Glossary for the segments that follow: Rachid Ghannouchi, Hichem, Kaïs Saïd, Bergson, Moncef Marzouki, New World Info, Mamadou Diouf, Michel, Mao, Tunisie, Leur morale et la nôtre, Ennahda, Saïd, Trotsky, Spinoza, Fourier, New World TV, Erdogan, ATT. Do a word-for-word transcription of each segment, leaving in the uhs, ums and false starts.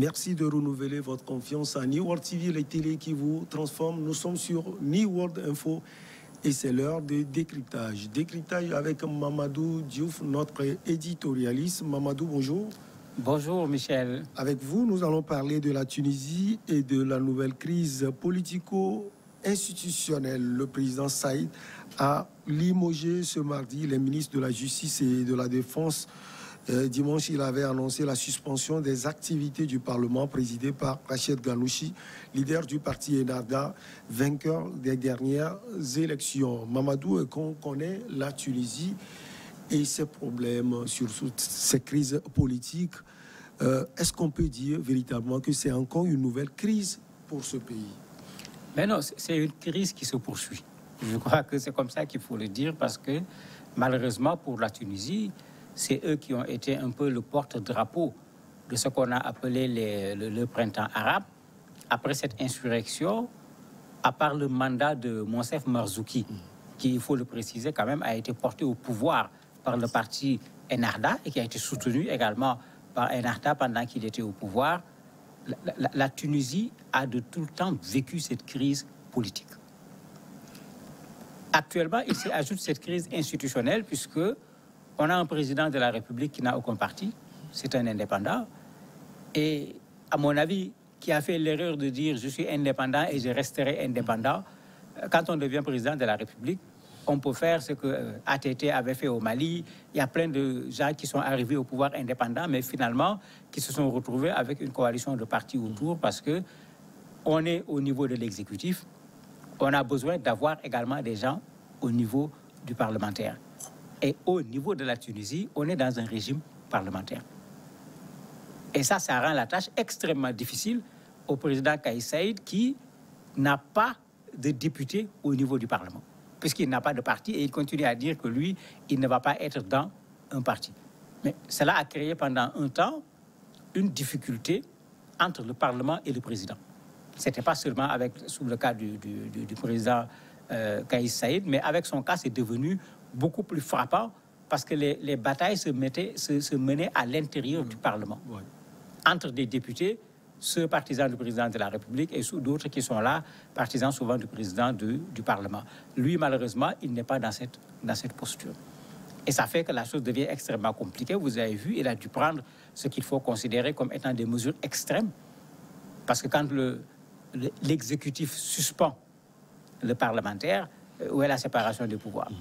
Merci de renouveler votre confiance à New World T V, les télés qui vous transforment. Nous sommes sur New World Info et c'est l'heure de décryptage. Décryptage avec Mamadou Diouf, notre éditorialiste. Mamadou, bonjour. Bonjour Michel. Avec vous, nous allons parler de la Tunisie et de la nouvelle crise politico-institutionnelle. Le président Saïd a limogé ce mardi les ministres de la Justice et de la Défense. Dimanche, il avait annoncé la suspension des activités du Parlement présidé par Rachid Ghannouchi, leader du parti Ennahda, vainqueur des dernières élections. Mamadou, qu'on connaît la Tunisie et ses problèmes, surtout ses crises politiques, euh, est-ce qu'on peut dire véritablement que c'est encore une nouvelle crise pour ce pays? Mais non, c'est une crise qui se poursuit. Je crois que c'est comme ça qu'il faut le dire parce que malheureusement pour la Tunisie, c'est eux qui ont été un peu le porte-drapeau de ce qu'on a appelé les, le, le printemps arabe. Après cette insurrection, à part le mandat de Moncef Marzouki, qui, il faut le préciser quand même, a été porté au pouvoir par le parti Ennahda et qui a été soutenu également par Ennahda pendant qu'il était au pouvoir, la, la, la Tunisie a de tout le temps vécu cette crise politique. Actuellement, il s'y ajoute cette crise institutionnelle puisque on a un président de la République qui n'a aucun parti, c'est un indépendant, et à mon avis, qui a fait l'erreur de dire je suis indépendant et je resterai indépendant. Quand on devient président de la République, on peut faire ce que A T T avait fait au Mali. Il y a plein de gens qui sont arrivés au pouvoir indépendants, mais finalement, qui se sont retrouvés avec une coalition de partis autour parce que on est au niveau de l'exécutif. On a besoin d'avoir également des gens au niveau du parlementaire. Et au niveau de la Tunisie, on est dans un régime parlementaire. Et ça, ça rend la tâche extrêmement difficile au président Kaïs Saïd qui n'a pas de député au niveau du Parlement, puisqu'il n'a pas de parti et il continue à dire que lui, il ne va pas être dans un parti. Mais cela a créé pendant un temps une difficulté entre le Parlement et le président. Ce n'était pas seulement avec, sous le cas du, du, du, du président euh, Kaïs Saïd, mais avec son cas, c'est devenu beaucoup plus frappant parce que les, les batailles se, mettaient, se, se menaient à l'intérieur mmh. du Parlement. Ouais. Entre des députés, ceux partisans du président de la République et d'autres qui sont là, partisans souvent du président de, du Parlement. Lui, malheureusement, il n'est pas dans cette, dans cette posture. Et ça fait que la chose devient extrêmement compliquée. Vous avez vu, il a dû prendre ce qu'il faut considérer comme étant des mesures extrêmes. Parce que quand le, le, l'exécutif suspend le parlementaire, où est la séparation des pouvoirs? mmh.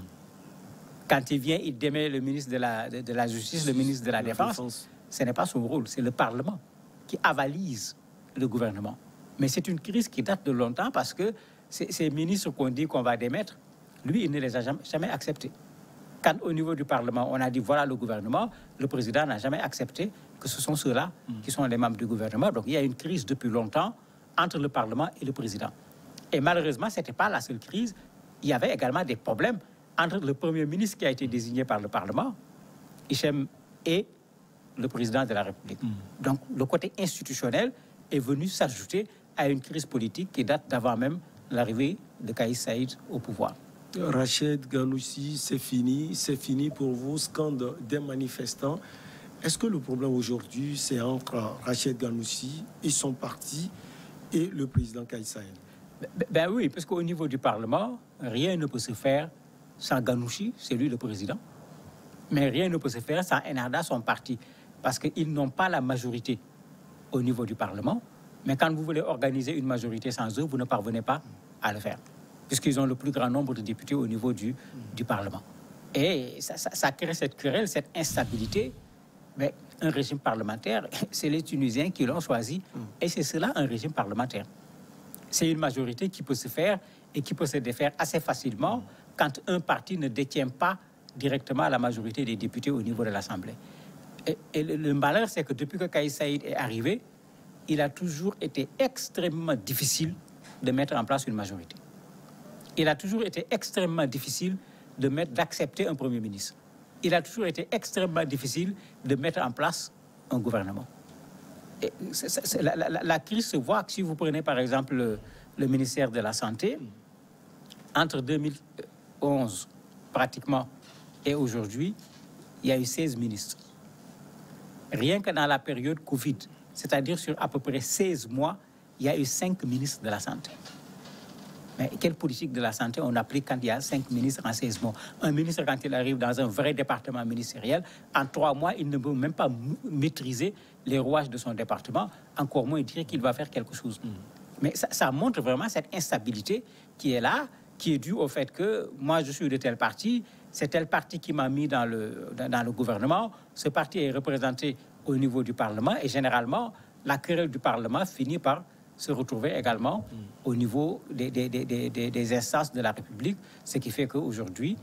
Quand il vient, il démet le ministre de la, de, de la Justice, le ministre de la, la Défense. Défense. Ce n'est pas son rôle, c'est le Parlement qui avalise le gouvernement. Mais c'est une crise qui date de longtemps parce que ces ministres qu'on dit qu'on va démettre, lui, il ne les a jamais, jamais acceptés. Quand au niveau du Parlement, on a dit voilà le gouvernement, le président n'a jamais accepté que ce sont ceux-là mmh. qui sont les membres du gouvernement. Donc il y a une crise depuis longtemps entre le Parlement et le président. Et malheureusement, ce n'était pas la seule crise. Il y avait également des problèmes entre le Premier ministre qui a été désigné par le Parlement, Hichem, et le Président de la République. Mmh. Donc le côté institutionnel est venu s'ajouter à une crise politique qui date d'avant même l'arrivée de Kaïs Saïd au pouvoir. Rachid Ghannouchi, c'est fini, c'est fini pour vous, scandale des manifestants. Est-ce que le problème aujourd'hui, c'est entre Rachid Ghannouchi et son parti et le Président Kaïs Saïd? Ben, ben oui, parce qu'au niveau du Parlement, rien ne peut se faire sans Ghannouchi, c'est lui le président. Mais rien ne peut se faire sans Ennahda, son parti. Parce qu'ils n'ont pas la majorité au niveau du Parlement. Mais quand vous voulez organiser une majorité sans eux, vous ne parvenez pas à le faire. Puisqu'ils ont le plus grand nombre de députés au niveau du, du Parlement. Et ça, ça, ça crée cette querelle, cette instabilité. Mais un régime parlementaire, c'est les Tunisiens qui l'ont choisi. Et c'est cela un régime parlementaire. C'est une majorité qui peut se faire et qui peut se défaire assez facilement quand un parti ne détient pas directement la majorité des députés au niveau de l'Assemblée. Et, et le, le malheur, c'est que depuis que Kaïs Saïd est arrivé, il a toujours été extrêmement difficile de mettre en place une majorité. Il a toujours été extrêmement difficile de mettre, d'accepter un Premier ministre. Il a toujours été extrêmement difficile de mettre en place un gouvernement. Et c'est, c'est, la, la, la crise se voit que si vous prenez par exemple le, le ministère de la Santé, entre deux mille onze pratiquement et aujourd'hui, il y a eu seize ministres. Rien que dans la période Covid, c'est-à-dire sur à peu près seize mois, il y a eu cinq ministres de la Santé. Mais quelle politique de la santé on applique quand il y a cinq ministres en seize mois? Un ministre, quand il arrive dans un vrai département ministériel, en trois mois, il ne peut même pas maîtriser les rouages de son département, encore moins dire qu'il va faire quelque chose. Mm. Mais ça, ça montre vraiment cette instabilité qui est là, qui est due au fait que moi, je suis de tel parti, c'est tel parti qui m'a mis dans le, dans, dans le gouvernement, ce parti est représenté au niveau du Parlement, et généralement, la querelle du Parlement finit par se retrouver également mm. au niveau des, des, des, des, des instances de la République, ce qui fait qu'aujourd'hui,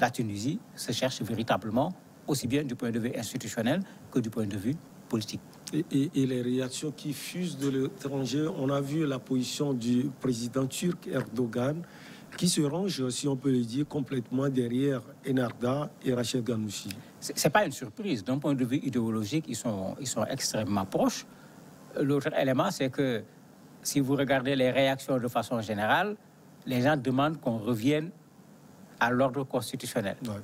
la Tunisie se cherche véritablement, aussi bien du point de vue institutionnel que du point de vue politique. Et, et, et les réactions qui fusent de l'étranger, on a vu la position du président turc Erdogan, qui se range, si on peut le dire, complètement derrière Ennahda et Rachid Ghannouchi. Ce n'est pas une surprise. D'un point de vue idéologique, ils sont, ils sont extrêmement proches. L'autre élément, c'est que si vous regardez les réactions de façon générale, les gens demandent qu'on revienne à l'ordre constitutionnel. Ouais.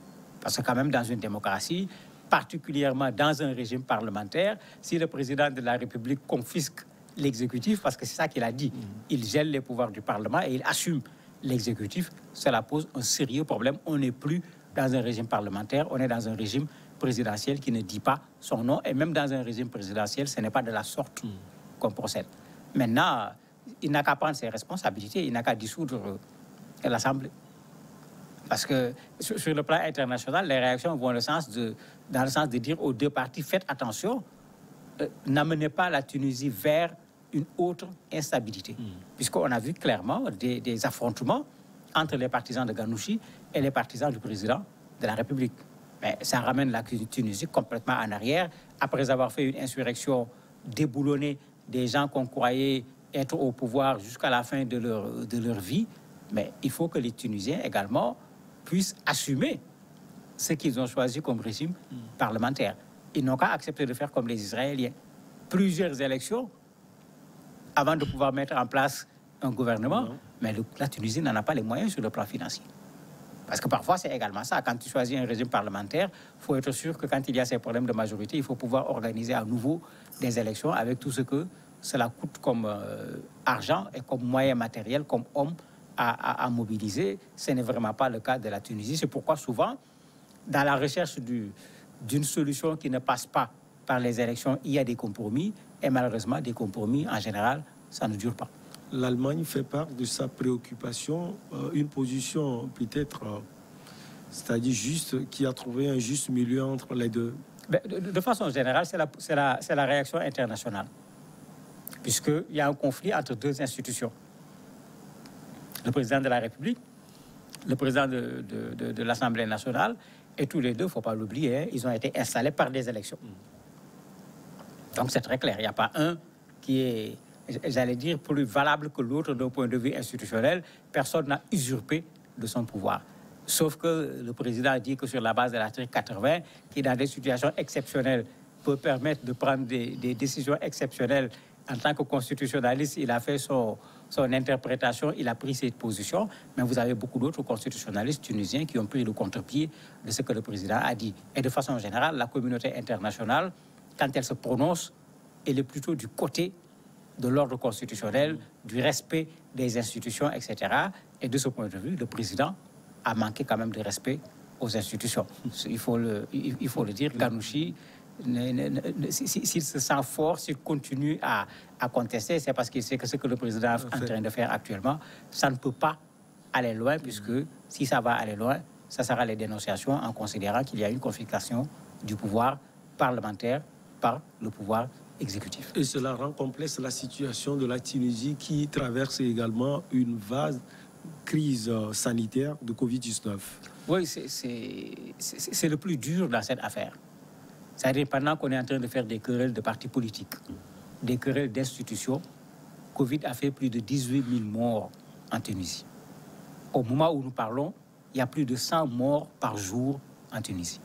Parce que quand même, dans une démocratie, particulièrement dans un régime parlementaire, si le président de la République confisque l'exécutif, parce que c'est ça qu'il a dit, mmh. il gèle les pouvoirs du Parlement et il assume l'exécutif, cela pose un sérieux problème. On n'est plus dans un régime parlementaire, on est dans un régime présidentiel qui ne dit pas son nom. Et même dans un régime présidentiel, ce n'est pas de la sorte mmh. qu'on procède. Maintenant, il n'a qu'à prendre ses responsabilités, il n'a qu'à dissoudre l'Assemblée. Parce que sur le plan international, les réactions vont dans le sens de, dans le sens de dire aux deux parties, faites attention, euh, n'amenez pas la Tunisie vers une autre instabilité. Mm. Puisqu'on a vu clairement des, des affrontements entre les partisans de Ghannouchi et les partisans du président de la République. Mais ça ramène la Tunisie complètement en arrière, après avoir fait une insurrection déboulonnée des gens qu'on croyait être au pouvoir jusqu'à la fin de leur, de leur vie. Mais il faut que les Tunisiens également puissent assumer ce qu'ils ont choisi comme régime mmh. parlementaire. Ils n'ont qu'à accepter de faire comme les Israéliens. Plusieurs élections avant de pouvoir mettre en place un gouvernement. Mmh. Mais le, la Tunisie n'en a pas les moyens sur le plan financier. Parce que parfois, c'est également ça. Quand tu choisis un régime parlementaire, il faut être sûr que quand il y a ces problèmes de majorité, il faut pouvoir organiser à nouveau des élections avec tout ce que cela coûte comme euh, argent et comme moyen matériel, comme homme à, à, à mobiliser. Ce n'est vraiment pas le cas de la Tunisie. C'est pourquoi souvent, dans la recherche du, d'une solution qui ne passe pas par les élections, il y a des compromis. Et malheureusement, des compromis, en général, ça ne dure pas. L'Allemagne fait part de sa préoccupation, euh, une position peut-être, euh, c'est-à-dire juste, qui a trouvé un juste milieu entre les deux. De, de, de façon générale, c'est la, c'est la, c'est la réaction internationale, puisqu'il y a un conflit entre deux institutions. Le président de la République, le président de, de, de, de l'Assemblée nationale, et tous les deux, il ne faut pas l'oublier, hein, ils ont été installés par des élections. Donc c'est très clair, il n'y a pas un qui est, j'allais dire, plus valable que l'autre d'un point de vue institutionnel. Personne n'a usurpé de son pouvoir. Sauf que le président dit que sur la base de l'article quatre-vingts, qui dans des situations exceptionnelles peut permettre de prendre des, des décisions exceptionnelles en tant que constitutionnaliste, il a fait son, son interprétation, il a pris cette position. Mais vous avez beaucoup d'autres constitutionnalistes tunisiens qui ont pris le contre-pied de ce que le président a dit. Et de façon générale, la communauté internationale, quand elle se prononce, elle est plutôt du côté de l'ordre constitutionnel, du respect des institutions, et cetera. Et de ce point de vue, le président a manqué quand même de respect aux institutions. Il faut le, il faut le dire, Ghannouchi, s'il se sent fort, s'il continue à, à contester, c'est parce qu'il sait que ce que le président est en train de faire actuellement, ça ne peut pas aller loin, puisque si ça va aller loin, ça sera les dénonciations en considérant qu'il y a une confiscation du pouvoir parlementaire par le pouvoir exécutif. Et cela rend complexe la situation de la Tunisie qui traverse également une vaste crise sanitaire de Covid dix-neuf. Oui, c'est le plus dur dans cette affaire. C'est-à-dire pendant qu'on est en train de faire des querelles de partis politiques, des querelles d'institutions, Covid a fait plus de dix-huit mille morts en Tunisie. Au moment où nous parlons, il y a plus de cent morts par jour en Tunisie.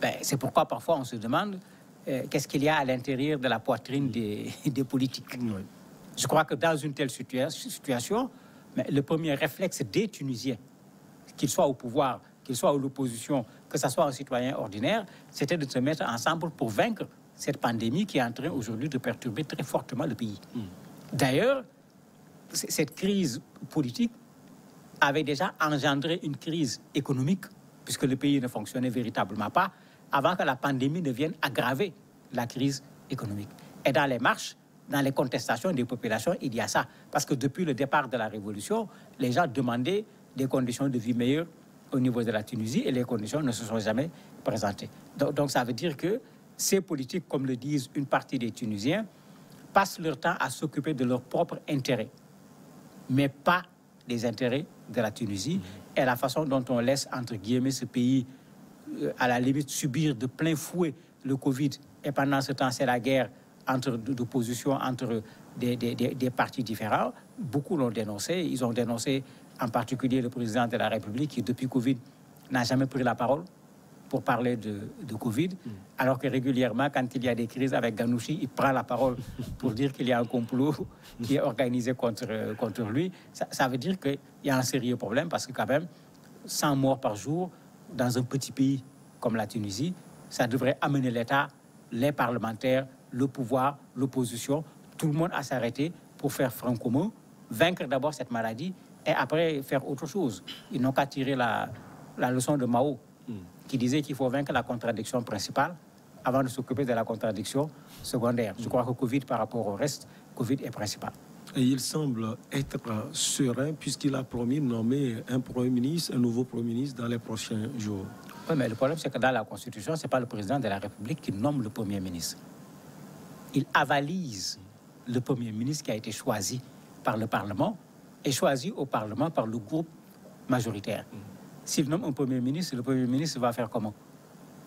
Ben, c'est pourquoi parfois on se demande Euh, qu'est-ce qu'il y a à l'intérieur de la poitrine des, des politiques. Oui. Je crois que dans une telle situa situation, mais le premier réflexe des Tunisiens, qu'ils soient au pouvoir, qu'ils soient à l'opposition, que ce soit un citoyen ordinaire, c'était de se mettre ensemble pour vaincre cette pandémie qui est en train aujourd'hui de perturber très fortement le pays. Mmh. D'ailleurs, cette crise politique avait déjà engendré une crise économique, puisque le pays ne fonctionnait véritablement pas, avant que la pandémie ne vienne aggraver la crise économique. Et dans les marches, dans les contestations des populations, il y a ça. Parce que depuis le départ de la Révolution, les gens demandaient des conditions de vie meilleures au niveau de la Tunisie, et les conditions ne se sont jamais présentées. Donc, donc ça veut dire que ces politiques, comme le disent une partie des Tunisiens, passent leur temps à s'occuper de leurs propres intérêts, mais pas des intérêts de la Tunisie. Mmh. Et la façon dont on laisse, entre guillemets, ce pays, euh, à la limite, subir de plein fouet le Covid, et pendant ce temps, c'est la guerre entre d'opposition, entre des, des, des, des partis différents, beaucoup l'ont dénoncé. Ils ont dénoncé en particulier le président de la République qui, depuis Covid, n'a jamais pris la parole pour parler de, de Covid, mm. alors que régulièrement, quand il y a des crises avec Ghannouchi, il prend la parole pour dire qu'il y a un complot qui est organisé contre, contre lui. Ça, ça veut dire qu'il y a un sérieux problème parce que quand même, cent morts par jour dans un petit pays comme la Tunisie, ça devrait amener l'État, les parlementaires, le pouvoir, l'opposition, tout le monde à s'arrêter pour faire front commun, vaincre d'abord cette maladie et après faire autre chose. Ils n'ont qu'à tirer la, la leçon de Mao, mm. qui disait qu'il faut vaincre la contradiction principale avant de s'occuper de la contradiction secondaire. Mm. Je crois que Covid, par rapport au reste, Covid est principal. Et il semble être serein puisqu'il a promis de nommer un Premier ministre, un nouveau Premier ministre dans les prochains jours. Oui, mais le problème, c'est que dans la Constitution, ce n'est pas le président de la République qui nomme le Premier ministre. Il avalise le Premier ministre qui a été choisi par le Parlement et choisi au Parlement par le groupe majoritaire. Mm. S'il nomme un Premier ministre, le Premier ministre va faire comment?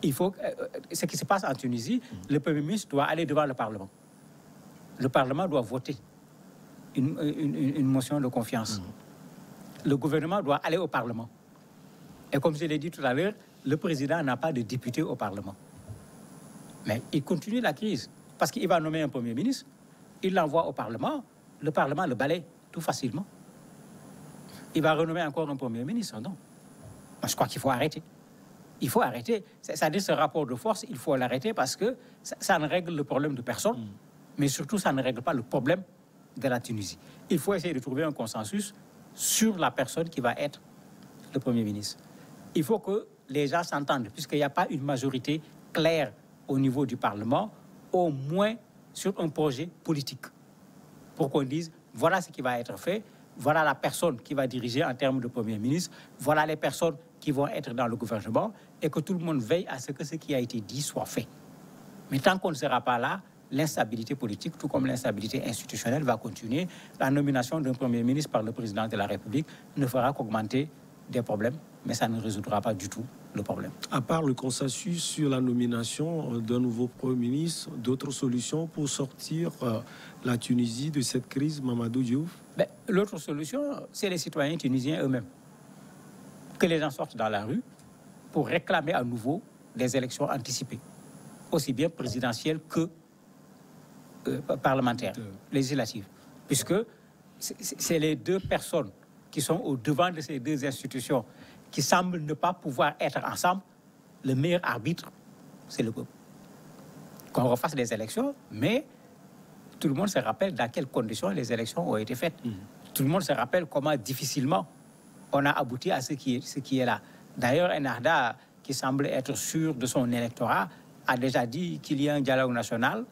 Il faut, euh, ce qui se passe en Tunisie, mm. le Premier ministre doit aller devant le Parlement. Le Parlement doit voter une, une, une motion de confiance. Mm. Le gouvernement doit aller au Parlement. Et comme je l'ai dit tout à l'heure, le président n'a pas de député au Parlement. Mais il continue la crise. Parce qu'il va nommer un Premier ministre, il l'envoie au Parlement, le Parlement le balaye tout facilement. Il va renommer encore un Premier ministre, non? Moi, je crois qu'il faut arrêter. Il faut arrêter. C'est-à-dire ce rapport de force, il faut l'arrêter parce que ça, ça ne règle le problème de personne, mm. mais surtout, ça ne règle pas le problème de la Tunisie. Il faut essayer de trouver un consensus sur la personne qui va être le Premier ministre. Il faut que les gens s'entendent, puisqu'il n'y a pas une majorité claire au niveau du Parlement, au moins sur un projet politique, pour qu'on dise, voilà ce qui va être fait, voilà la personne qui va diriger en termes de Premier ministre, voilà les personnes qui vont être dans le gouvernement, et que tout le monde veille à ce que ce qui a été dit soit fait. Mais tant qu'on ne sera pas là, l'instabilité politique, tout comme l'instabilité institutionnelle, va continuer. La nomination d'un Premier ministre par le président de la République ne fera qu'augmenter des problèmes, mais ça ne résoudra pas du tout le problème. À part le consensus sur la nomination d'un nouveau Premier ministre, d'autres solutions pour sortir euh, la Tunisie de cette crise, Mamadou Diouf? Ben, l'autre solution, c'est les citoyens tunisiens eux-mêmes. Que les gens sortent dans la rue pour réclamer à nouveau des élections anticipées, aussi bien présidentielles que euh, parlementaires, législatives. Puisque c'est les deux personnes qui sont au devant de ces deux institutions qui semblent ne pas pouvoir être ensemble, le meilleur arbitre, c'est le peuple. Qu'on refasse des élections, mais tout le monde se rappelle dans quelles conditions les élections ont été faites. Mmh. Tout le monde se rappelle comment difficilement on a abouti à ce qui est, ce qui est là. D'ailleurs, Ennahda, qui semble être sûr de son électorat, a déjà dit qu'il y a un dialogue national,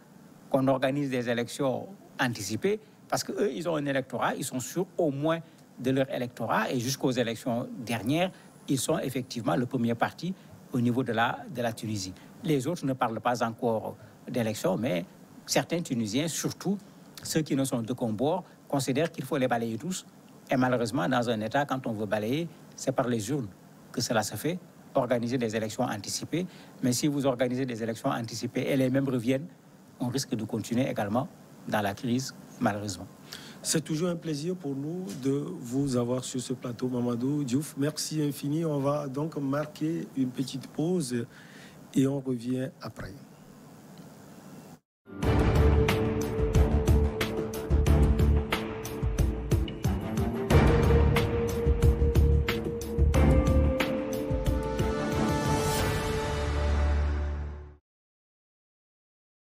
qu'on organise des élections anticipées, parce qu'eux, ils ont un électorat, ils sont sûrs au moins de leur électorat, et jusqu'aux élections dernières, ils sont effectivement le premier parti au niveau de la, de la Tunisie. Les autres ne parlent pas encore d'élections, mais certains Tunisiens, surtout ceux qui ne sont de qu'un bord, considèrent qu'il faut les balayer tous. Et malheureusement, dans un État, quand on veut balayer, c'est par les urnes que cela se fait, organiser des élections anticipées. Mais si vous organisez des élections anticipées et les mêmes reviennent, on risque de continuer également dans la crise, malheureusement. C'est toujours un plaisir pour nous de vous avoir sur ce plateau, Mamadou Diouf. Merci infiniment. On va donc marquer une petite pause et on revient après.